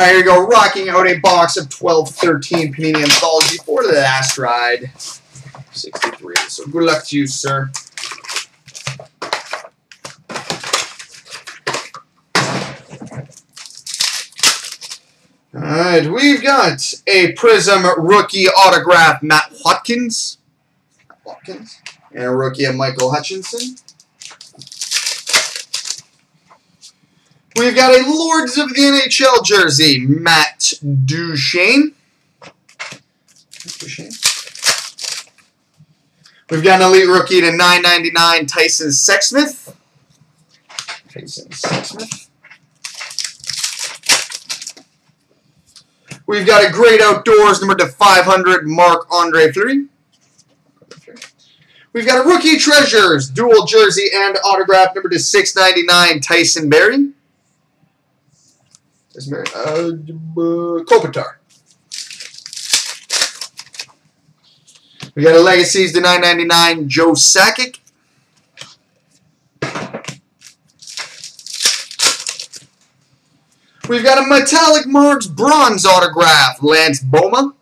All right, here we go. Rocking out a box of 1213 Panini Anthology for the last ride. 63. So good luck to you, sir. All right, we've got a Prism Rookie Autograph Matt Watkins. And a rookie of Michael Hutchinson. We've got a Lords of the NHL jersey, Matt Duchene. We've got an Elite Rookie to 999, Tyson Sexsmith. We've got a Great Outdoors number to 500, Mark Andre Fleury. We've got a Rookie Treasures, dual jersey and autograph number to 699, Tyson Berry. Kopitar. We got a Legacies to 999, Joe Sakic. We've got a Metallic Marks bronze autograph, Lance Boma.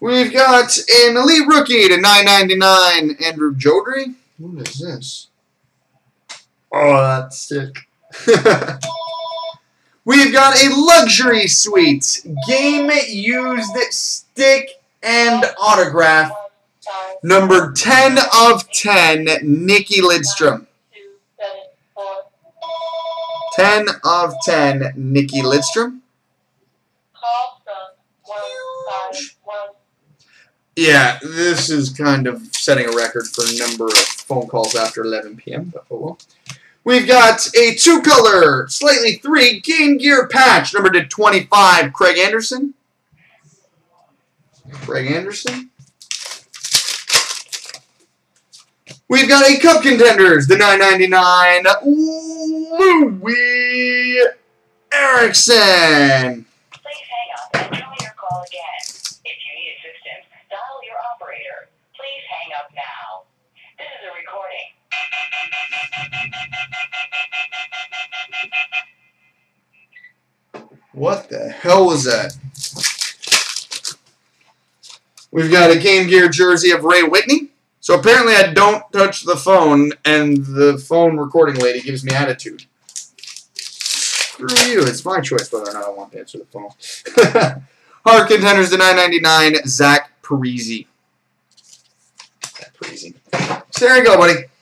We've got an Elite Rookie to 999, Andrew Jodry. What is this? Oh, that's sick. We've got a Luxury Suite, game used stick and autograph, number 10 of 10, Nikki Lidstrom. 10 of 10, Nikki Lidstrom. Yeah, this is kind of setting a record for number of phone calls after 11 p.m., but oh well. We've got a two-color, slightly three, Game Gear patch, number to 25, Craig Anderson. We've got a Cup Contenders, the 999, Louie Eriksson. What the hell was that? We've got a Game Gear jersey of Ray Whitney. So apparently I don't touch the phone, and the phone recording lady gives me attitude. Screw you. It's my choice whether or not I want to answer the phone. Hard Contenders to 999, Zach Parisi. So there you go, buddy.